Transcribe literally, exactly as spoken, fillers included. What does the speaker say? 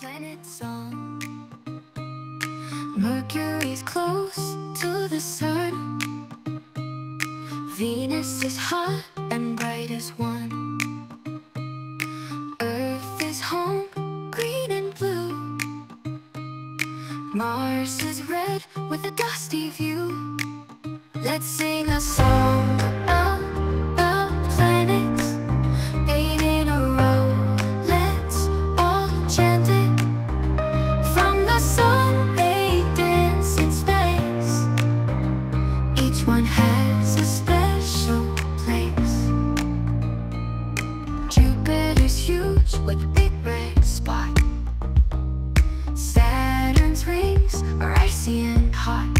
planet song. Mercury's close to the sun. Venus is hot and bright as one. Earth is home, green and blue. Mars is red with a dusty view. Let's sing a song about the planets, eight in a row. Let's all chant it. From the sun they dance in space. Each one has a special place. Jupiter's huge with a big red spot. Saturn's rings are icy and hot.